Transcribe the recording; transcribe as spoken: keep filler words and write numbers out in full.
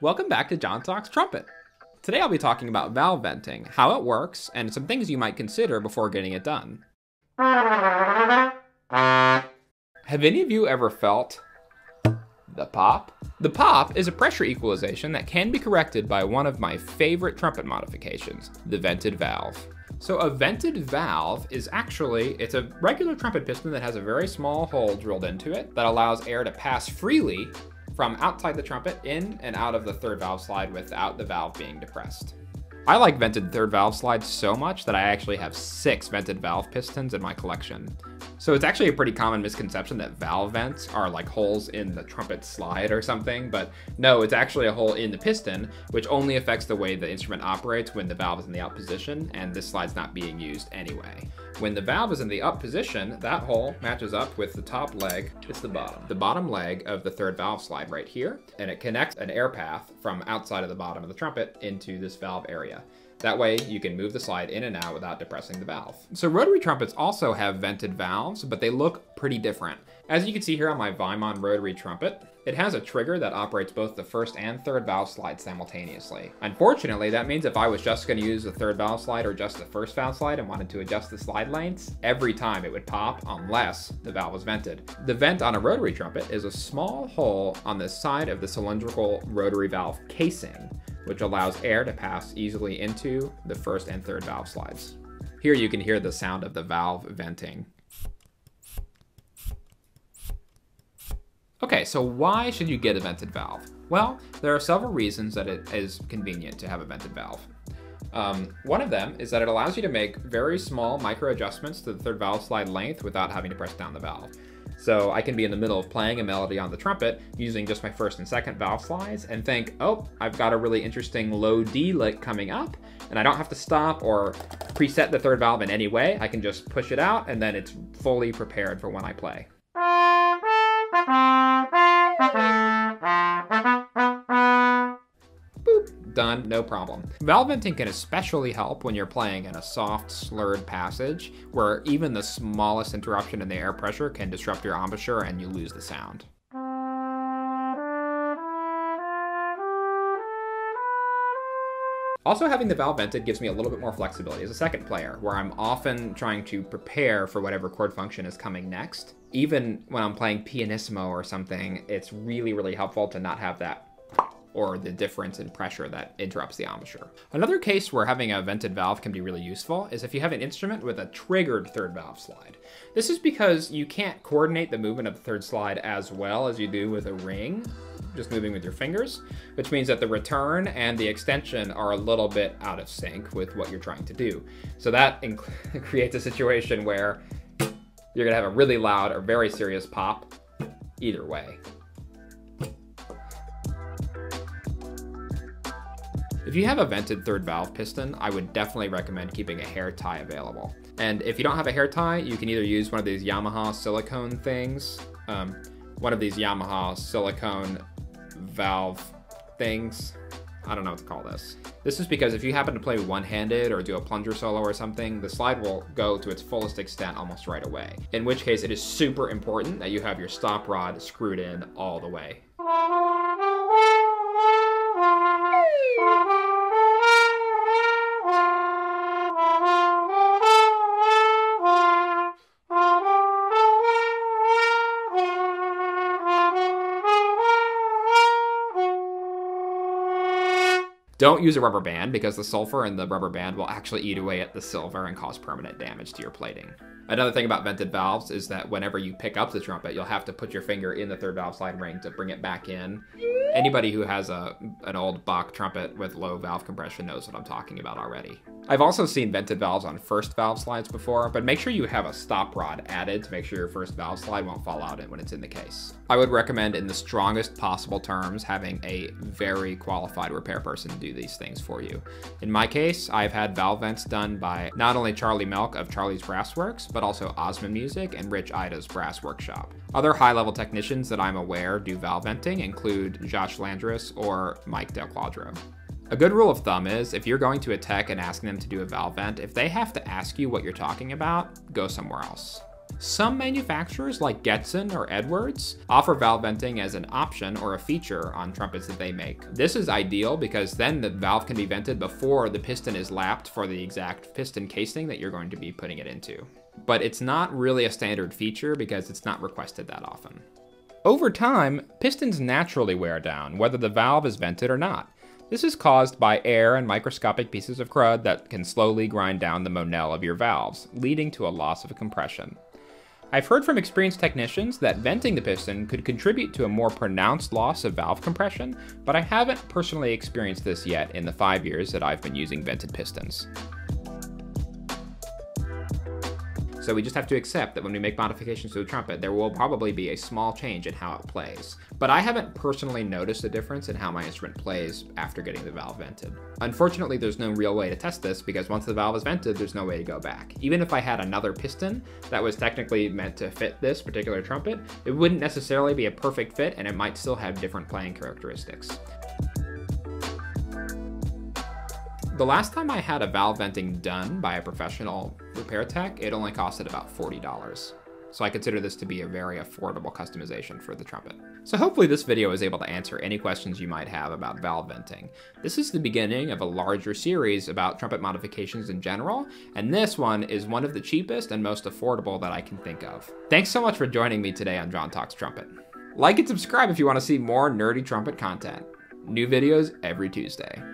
Welcome back to Jon Talks Trumpet. Today I'll be talking about valve venting, how it works, and some things you might consider before getting it done. Have any of you ever felt the pop? The pop is a pressure equalization that can be corrected by one of my favorite trumpet modifications, the vented valve. So a vented valve is actually, it's a regular trumpet piston that has a very small hole drilled into it that allows air to pass freely from outside the trumpet in and out of the third valve slide without the valve being depressed. I like vented third valve slides so much that I actually have six vented valve pistons in my collection. So it's actually a pretty common misconception that valve vents are like holes in the trumpet slide or something, but no, it's actually a hole in the piston, which only affects the way the instrument operates when the valve is in the out position and this slide's not being used anyway. When the valve is in the up position, that hole matches up with the top leg, it's the bottom, the bottom leg of the third valve slide right here, and it connects an air path from outside of the bottom of the trumpet into this valve area. That way you can move the slide in and out without depressing the valve. So rotary trumpets also have vented valves, but they look pretty different. As you can see here on my Weimann rotary trumpet, it has a trigger that operates both the first and third valve slide simultaneously. Unfortunately, that means if I was just gonna use the third valve slide or just the first valve slide and wanted to adjust the slide lengths, every time it would pop unless the valve was vented. The vent on a rotary trumpet is a small hole on the side of the cylindrical rotary valve casing, which allows air to pass easily into the first and third valve slides. Here you can hear the sound of the valve venting. Okay, so why should you get a vented valve? Well, there are several reasons that it is convenient to have a vented valve. Um, one of them is that it allows you to make very small micro adjustments to the third valve slide length without having to press down the valve. So I can be in the middle of playing a melody on the trumpet using just my first and second valve slides and think, oh, I've got a really interesting low D lick coming up, and I don't have to stop or preset the third valve in any way. I can just push it out and then it's fully prepared for when I play. Boop, done, no problem. Valve venting can especially help when you're playing in a soft, slurred passage where even the smallest interruption in the air pressure can disrupt your embouchure and you lose the sound. Also, having the valve vented gives me a little bit more flexibility as a second player, where I'm often trying to prepare for whatever chord function is coming next. Even when I'm playing pianissimo or something, it's really, really helpful to not have that or the difference in pressure that interrupts the embouchure. Another case where having a vented valve can be really useful is if you have an instrument with a triggered third valve slide. This is because you can't coordinate the movement of the third slide as well as you do with a ring, just moving with your fingers, which means that the return and the extension are a little bit out of sync with what you're trying to do. So that creates a situation where you're gonna have a really loud or very serious pop either way. If you have a vented third valve piston, I would definitely recommend keeping a hair tie available. And if you don't have a hair tie, you can either use one of these Yamaha silicone things, um, one of these Yamaha silicone valve things. I don't know what to call this. This is because if you happen to play one-handed or do a plunger solo or something, the slide will go to its fullest extent almost right away. In which case it is super important that you have your stop rod screwed in all the way. Don't use a rubber band because the sulfur in the rubber band will actually eat away at the silver and cause permanent damage to your plating. Another thing about vented valves is that whenever you pick up the trumpet, you'll have to put your finger in the third valve slide ring to bring it back in. Anybody who has a, an old Bach trumpet with low valve compression knows what I'm talking about already. I've also seen vented valves on first valve slides before, but make sure you have a stop rod added to make sure your first valve slide won't fall out when it's in the case. I would recommend in the strongest possible terms having a very qualified repair person do these things for you. In my case, I've had valve vents done by not only Charlie Melk of Charlie's Brass Works, but also Osmun Music and Rich Ida's Brass Workshop. Other high-level technicians that I'm aware do valve venting include Josh Landress or Mike Del Quadro. A good rule of thumb is if you're going to a tech and asking them to do a valve vent, if they have to ask you what you're talking about, go somewhere else. Some manufacturers like Getzen or Edwards offer valve venting as an option or a feature on trumpets that they make. This is ideal because then the valve can be vented before the piston is lapped for the exact piston casing that you're going to be putting it into. But it's not really a standard feature because it's not requested that often. Over time, pistons naturally wear down, whether the valve is vented or not. This is caused by air and microscopic pieces of crud that can slowly grind down the Monell of your valves, leading to a loss of compression. I've heard from experienced technicians that venting the piston could contribute to a more pronounced loss of valve compression, but I haven't personally experienced this yet in the five years that I've been using vented pistons. So we just have to accept that when we make modifications to the trumpet, there will probably be a small change in how it plays. But I haven't personally noticed a difference in how my instrument plays after getting the valve vented. Unfortunately, there's no real way to test this because once the valve is vented, there's no way to go back. Even if I had another piston that was technically meant to fit this particular trumpet, it wouldn't necessarily be a perfect fit and it might still have different playing characteristics. The last time I had a valve venting done by a professional repair tech, it only costed about forty dollars. So I consider this to be a very affordable customization for the trumpet. So hopefully this video is able to answer any questions you might have about valve venting. This is the beginning of a larger series about trumpet modifications in general, and this one is one of the cheapest and most affordable that I can think of. Thanks so much for joining me today on Jon Talks Trumpet. Like and subscribe if you want to see more nerdy trumpet content. New videos every Tuesday.